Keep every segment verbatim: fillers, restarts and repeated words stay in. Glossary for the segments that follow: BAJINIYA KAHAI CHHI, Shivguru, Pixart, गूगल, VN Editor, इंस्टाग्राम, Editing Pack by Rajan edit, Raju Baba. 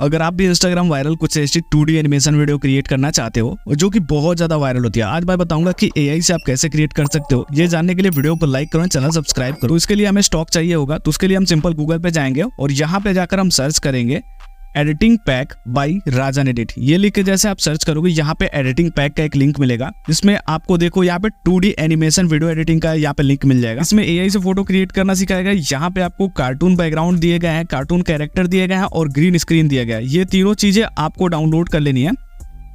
अगर आप भी इंस्टाग्राम वायरल कुछ ऐसी two D animation video create करना चाहते हो जो कि बहुत ज्यादा वायरल होती है, आज मैं बताऊंगा कि एआई से आप कैसे क्रिएट कर सकते हो। ये जानने के लिए वीडियो को लाइक करो, चैनल सब्सक्राइब करो। इसके लिए हमें स्टॉक चाहिए होगा, तो उसके लिए हम सिंपल गूगल पे जाएंगे और यहाँ पे जाकर हम सर्च करेंगे editing pack by Rajan edit. ये लिख के जैसे आप सर्च करोगे यहाँ पे एडिटिंग पैक का एक लिंक मिलेगा। इसमें आपको देखो यहाँ पे two D animation video editing का यहाँ पे लिंक मिल जाएगा। इसमें एआई से फोटो क्रिएट करना सिखाएगा। यहाँ पे आपको कार्टून बैकग्राउंड दिए गए हैं, कार्टून कैरेक्टर दिए गए हैं और ग्रीन स्क्रीन दिया गया है। ये तीनों चीजें आपको डाउनलोड कर लेनी है।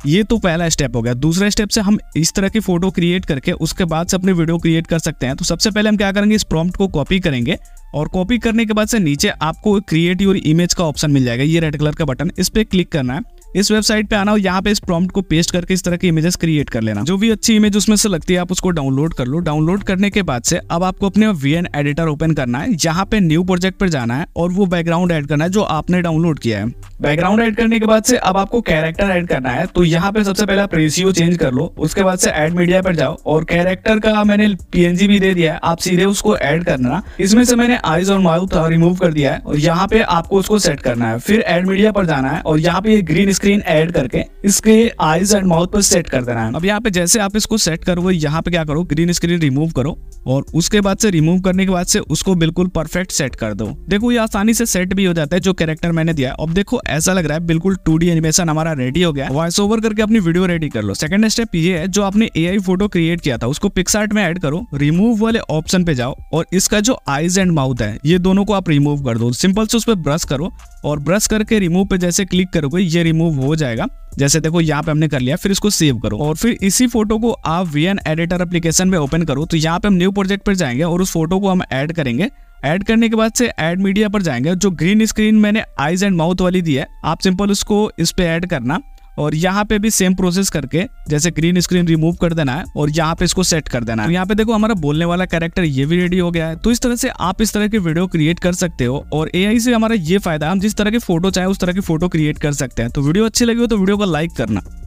ये तो पहला स्टेप हो गया। दूसरा स्टेप से हम इस तरह की फोटो क्रिएट करके उसके बाद से अपने वीडियो क्रिएट कर सकते हैं। तो सबसे पहले हम क्या करेंगे, इस प्रॉम्प्ट को कॉपी करेंगे और कॉपी करने के बाद से नीचे आपको क्रिएट योर इमेज का ऑप्शन मिल जाएगा। ये रेड कलर का बटन, इस पे क्लिक करना है। इस वेबसाइट पे आना हो, यहाँ पे इस प्रॉम्प्ट को पेस्ट करके इस तरह की इमेजेस क्रिएट कर लेना। जो भी अच्छी इमेज उसमें से लगती है आप उसको डाउनलोड कर लो। डाउनलोड करने के बाद से अब आपको अपने वीएन एडिटर ओपन करना है। यहाँ पे न्यू प्रोजेक्ट पर जाना है और वो बैकग्राउंड ऐड करना है जो आपने डाउनलोड किया है। बैकग्राउंड ऐड करने के बाद से अब आपको कैरेक्टर ऐड करना है। तो यहाँ पे सबसे पहले आप रेशियो चेंज कर लो, उसके बाद से ऐड मीडिया पर जाओ और कैरेक्टर का मैंने पीएनजी भी दे दिया है, आप सीधे उसको ऐड करना। इसमें से मैंने आईज और माउथ रिमूव कर दिया है और यहाँ पे आपको उसको सेट करना है। फिर ऐड मीडिया पर जाना है और यहाँ पे ग्रीन स्क्रीन ऐड करके इसके आईज एंड माउथ पर सेट कर देना है। अब यहाँ पे जैसे आप इसको सेट करोगे, यहाँ पे क्या करो, ग्रीन स्क्रीन रिमूव करो और उसके बाद से रिमूव करने के बाद से उसको बिल्कुल परफेक्ट सेट कर दो। देखो ये आसानी से सेट भी हो जाता है जो कैरेक्टर मैंने दिया है। अब देखो ऐसा लग रहा है बिल्कुल टू डी एनिमेशन हमारा रेडी हो गया। वॉइस ओवर करके अपनी वीडियो रेडी कर लो। सेकंड स्टेप ये है, जो आपने एआई फोटो क्रिएट किया था उसको पिक्सार्ट में ऐड करो, रिमूव वाले ऑप्शन पे जाओ और इसका जो आईज एंड माउथ है ये दोनों को आप रिमूव कर दो। सिंपल से उस पर ब्रश करो और ब्रश करके रिमूव पे जैसे क्लिक करोगे ये रिमूव हो जाएगा। जैसे देखो यहाँ पे हमने कर लिया। फिर इसको सेव करो और फिर इसी फोटो को आप वीएन एडिटर एप्लीकेशन में ओपन करो। तो यहाँ पे हम न्यू प्रोजेक्ट पर जाएंगे और उस फोटो को हम ऐड करेंगे। ऐड करने के बाद से ऐड मीडिया पर जाएंगे। जो ग्रीन स्क्रीन मैंने आईज एंड माउथ वाली दी है आप सिंपल उसको इस पे ऐड करना और यहाँ पे भी सेम प्रोसेस करके जैसे ग्रीन स्क्रीन रिमूव कर देना है और यहाँ पे इसको सेट कर देना है। तो यहाँ पे देखो हमारा बोलने वाला कैरेक्टर ये भी रेडी हो गया है। तो इस तरह से आप इस तरह की वीडियो क्रिएट कर सकते हो और एआई से हमारा ये फायदा, हम जिस तरह की फोटो चाहे उस तरह की फोटो क्रिएट कर सकते हैं। तो वीडियो अच्छी लगी हो तो वीडियो को लाइक करना।